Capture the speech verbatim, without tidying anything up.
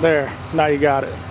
There, now you got it.